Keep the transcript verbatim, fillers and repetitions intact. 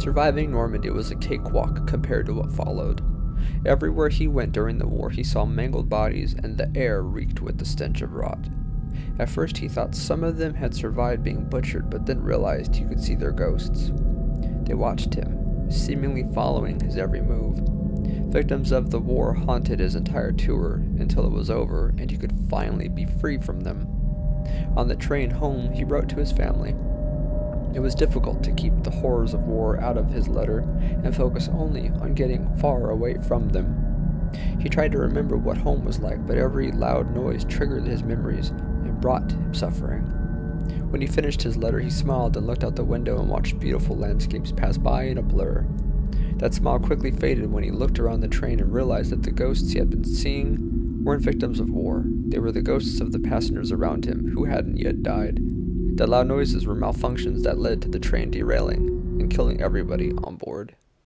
Surviving Normandy was a cakewalk compared to what followed. Everywhere he went during the war, he saw mangled bodies, and the air reeked with the stench of rot. At first he thought some of them had survived being butchered, but then realized he could see their ghosts. They watched him, seemingly following his every move. Victims of the war haunted his entire tour until it was over and he could finally be free from them. On the train home, he wrote to his family. It was difficult to keep the horrors of war out of his letter and focus only on getting far away from them. He tried to remember what home was like, but every loud noise triggered his memories and brought him suffering. When he finished his letter, he smiled and looked out the window and watched beautiful landscapes pass by in a blur. That smile quickly faded when he looked around the train and realized that the ghosts he had been seeing weren't victims of war. They were the ghosts of the passengers around him who hadn't yet died. The loud noises were malfunctions that led to the train derailing and killing everybody on board.